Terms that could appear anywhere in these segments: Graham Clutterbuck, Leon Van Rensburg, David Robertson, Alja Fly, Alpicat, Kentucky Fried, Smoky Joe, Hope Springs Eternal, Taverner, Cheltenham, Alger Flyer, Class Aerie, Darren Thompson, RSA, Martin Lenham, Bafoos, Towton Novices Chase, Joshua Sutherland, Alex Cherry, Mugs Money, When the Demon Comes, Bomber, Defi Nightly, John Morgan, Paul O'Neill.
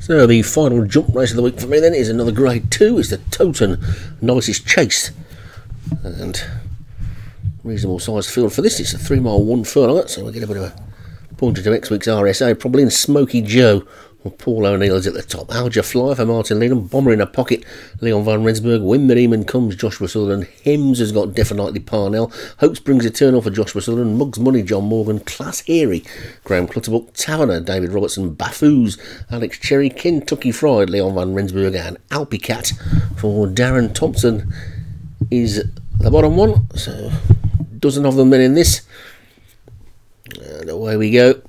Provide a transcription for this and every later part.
So the final jump race of the week for me then is another grade 2. It's the Towton Novices Chase. And reasonable sized field for this. It's a 3-mile 1 furlong, so we'll get a bit of a pointer to next week's RSA, probably in Smoky Joe. Well, Paul O'Neill is at the top. Alja Fly for Martin Lenham. Bomber in a pocket. Leon Van Rensburg. When the Demon Comes, Joshua Sutherland. Hems has got Defi Nightly, Parnell. Hope Springs Eternal for Joshua Sutherland. Mugs Money, John Morgan. Class Aerie, Graham Clutterbuck. Taverner, David Robertson. Bafoos, Alex Cherry. Kentucky Fried, Leon Van Rensburg. And Alpicat for Darren Thompson is the bottom one. So, a dozen of them then in this. And away we go.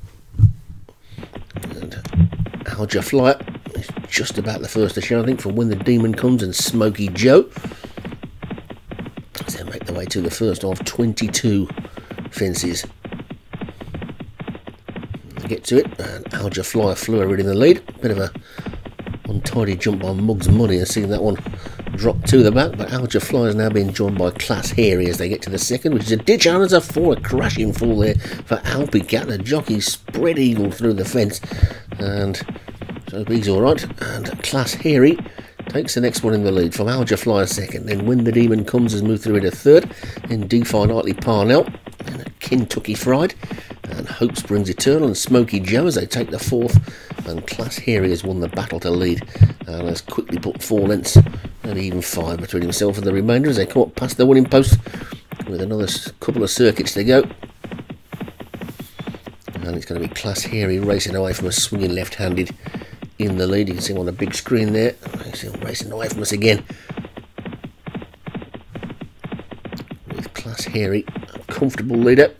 Alja Flyer is just about the first to show, I think, from When the Demon Comes and Smoky Joe. So make their way to the first of 22 fences. They get to it, and Alja Flyer flew her in the lead. Bit of a untidy jump by Mugs Money and seeing that one drop to the back, but Alger Fly is now being joined by Class Aerie as they get to the second, which is a ditch, and there's a fall, a crashing fall there for Alpicat. The jockey spread eagle through the fence, and so he's alright, and Class Aerie takes the next one in the lead from Alger Fly second, then When the Demon Comes has moved through into third, then Defi Nightly, Parnell, and Kentucky Fried, and Hope Springs Eternal and Smoky Joe as they take the fourth, and Class Aerie has won the battle to lead and has quickly put 4 lengths, maybe even 5, between himself and the remainder as they come up past the winning post with another couple of circuits to go. And it's going to be Class Aerie racing away from us, swinging left-handed in the lead. You can see him on the big screen there. You see him racing away from us again, with Class Aerie a comfortable leader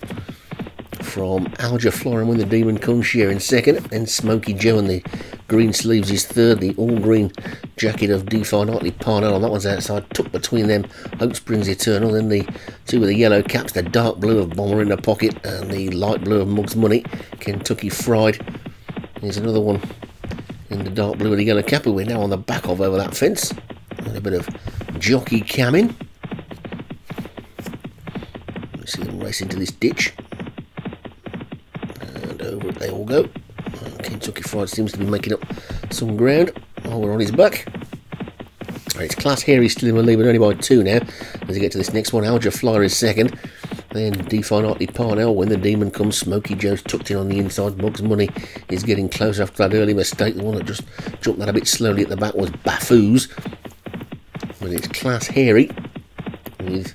from Alja Florin When the Demon Comes sharing second, then Smoky Joe and the green sleeves is third, the all-green jacket of Defi Nightly, Parnell on that one's outside, tucked between them Hope Springs Eternal, then the two with the yellow caps, the dark blue of Bomber in the pocket and the light blue of Mugs Money, Kentucky Fried. There's another one in the dark blue with the yellow cap who we're now on the back of over that fence, and a bit of jockey camming. You see them race into this ditch. They all go. Kentucky Fried seems to be making up some ground. Oh, we're on his back. Right, it's Class Aerie still in the lead, but only by 2 now. As we get to this next one, Alger Flyer is second. Then Defi Nightly, Parnell. When the Demon Comes, Smoky Joe's tucked in on the inside. Mugs Money is getting close after that early mistake. The one that just jumped that a bit slowly at the back was Bafoos. But it's Class Aerie with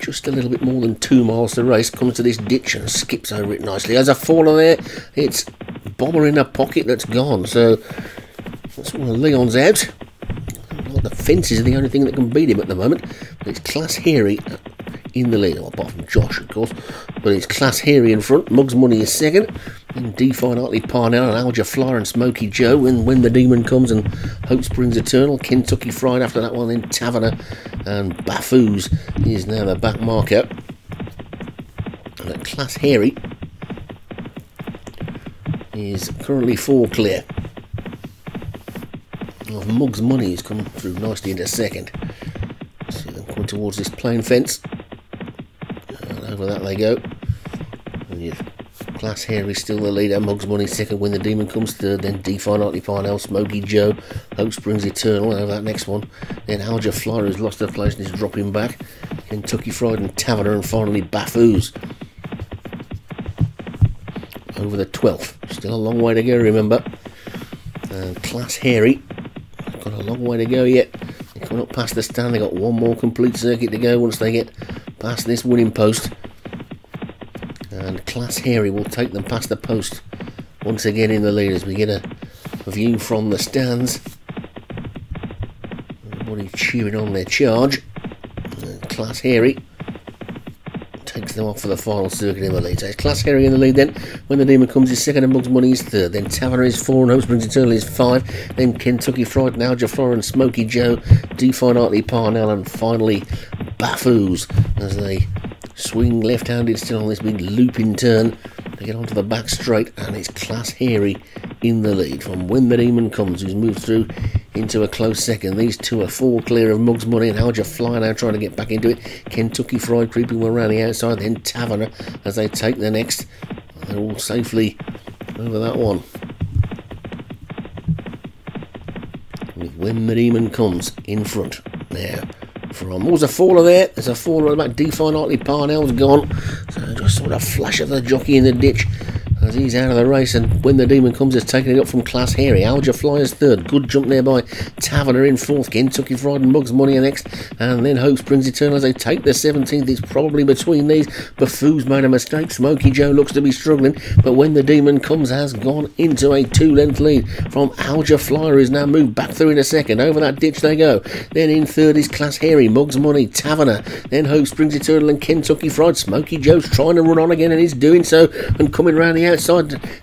just a little bit more than 2 miles to race, comes to this ditch and skips over it nicely. As a faller there, it's Bomber in a pocket that's gone. So that's one of Leon's out. The fence is the only thing that can beat him at the moment. But it's Class Aerie in the lead, apart from Josh, of course. But it's Class Aerie in front. Mugs Money is second. And Defi Nightly, Parnell and Alger Flyer and Smoky Joe. And When the Demon Comes and Hope Springs Eternal. Kentucky Fried after that one. Then Taverner and Bafoos is now the back marker. And that Class Aerie is currently 4 clear. Oh, Mugs Money has come through nicely into second. See them coming towards this plain fence. And over that they go. And Class Aerie still the leader. Mugs Money second. When the Demon Comes third. Then Defi Nightly, Parnell, Smoky Joe, Hope Springs Eternal. And over that next one, then Alger Flyer, who's lost her place and is dropping back. Kentucky Fried and Taverner, and finally Bafoos. Over the 12th. Still a long way to go, remember. And Class Aerie got a long way to go yet. They're coming up past the stand. They got one more complete circuit to go once they get past this winning post. And Class Aerie will take them past the post once again in the lead as we get a view from the stands. Everybody cheering on their charge. And Class Aerie takes them off for the final circuit in the lead. So it's Class Aerie in the lead then. When the Demon Comes is second and Mugs Money is third. Then Taverner is 4 and Hope Springs Eternal is 5. Then Kentucky Fried and Alger Flyer and Smoky Joe, Defi Nightly, Parnell and finally Bafoos as they swing left-handed still on this big looping turn. They get onto the back straight and it's Class Aerie in the lead from When the Demon Comes, who's moved through into a close second. These two are 4 clear of Mugs Money and Alger Fly now trying to get back into it. Kentucky Fried creeping around the outside, then Taverner as they take the next. They're all safely over that one. When the Demon Comes in front there. From what was a faller there? There's a faller about Defi Nightly. Parnell's gone, so just sort of flash of the jockey in the ditch as he's out of the race. And When the Demon Comes is taking it up from Class Aerie. Alger Fly is third, good jump there by Taverner in fourth. Kentucky Fried and Mugs Money are next, and then Hope Springs Eternal as they take the 17th. It's probably between these. Bafoos made a mistake. Smoky Joe looks to be struggling, but When the Demon Comes has gone into a 2-length lead from Alger Flyer, who's now moved back through in a second. Over that ditch they go. Then in third is Class Aerie, Mugs Money, Taverner, then Hope Springs Eternal and Kentucky Fried. Smoky Joe's trying to run on again and he's doing so, and coming round the outside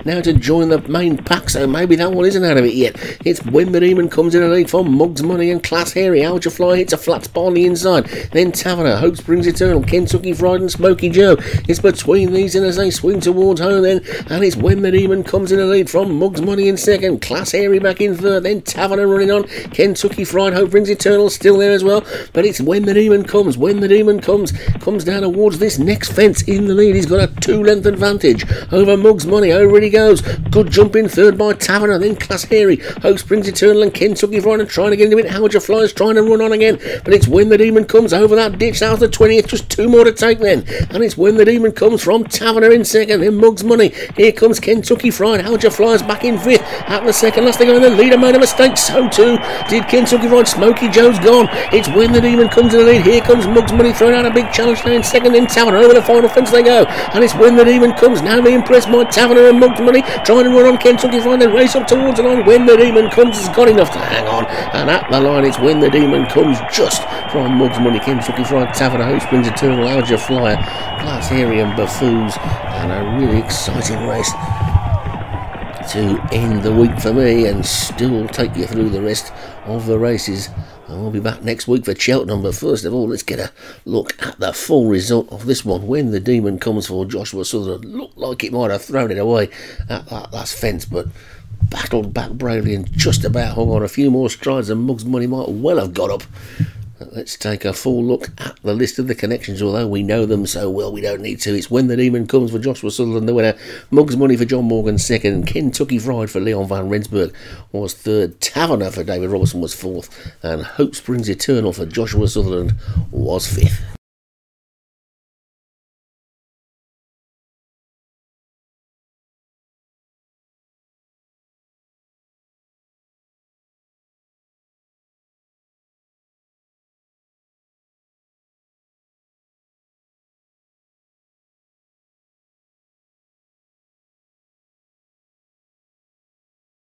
now to join the main pack, so maybe that one isn't out of it yet. It's When the Demon Comes in a lead for Mugs Money and Class Aerie. Alja Fly hits a flat spot on the inside, then Taverner, Hope Springs Eternal, Kentucky Fried and Smoky Joe. It's between these and as they swing towards home then, and it's When the Demon Comes in a lead from Mugs Money in second, Class Aerie back in third, then Taverner running on, Kentucky Fried, Hope Springs Eternal still there as well, but it's When the Demon Comes. When the Demon comes down towards this next fence in the lead. He's got a 2-length advantage over Mugs Money. Over it he goes. Good jump in third by Taverner, then Class Aerie, Hope Springs Eternal and Kentucky Fried and trying to get into it. Alger Flyer's trying to run on again, but it's When the Demon Comes over that ditch. That was the 20th. Just two more to take then, and it's When the Demon Comes from Taverner in second, then Mugs Money. Here comes Kentucky Fried. Alger Flyer's back in fifth. At the second last they go, and the leader made a mistake. So too did Kentucky Fried. Smoky Joe's gone. It's When the Demon Comes in the lead. Here comes Mugs Money throwing out a big challenge there in second, then Taverner. Over the final fence they go, and it's When the Demon Comes now being pressed by Taverner and Mugs Money, trying to run on Kentucky Fried. They race up towards the line. When the Demon Comes has got enough to hang on, and at the line it's When the Demon Comes just from Mugs Money, Kentucky Fried, Taverner, Hope Springs Eternal, Alger Flyer, Class Aerie and Bafoos, and a really exciting race to end the week for me, and still take you through the rest of the races. And we'll be back next week for Cheltenham, but first of all let's get a look at the full result of this one. When the Demon Comes for Joshua Sutherland looked like it might have thrown it away at that last fence, but battled back bravely and just about hung on. A few more strides and Mugs Money might well have got up. Let's take a full look at the list of the connections, although we know them so well we don't need to. It's When the Demon Comes for Joshua Sutherland the winner, Mugs Money for John Morgan second, Kentucky Fried for Leon Van Rensburg was third, Taverner for David Robertson was fourth, and Hope Springs Eternal for Joshua Sutherland was fifth.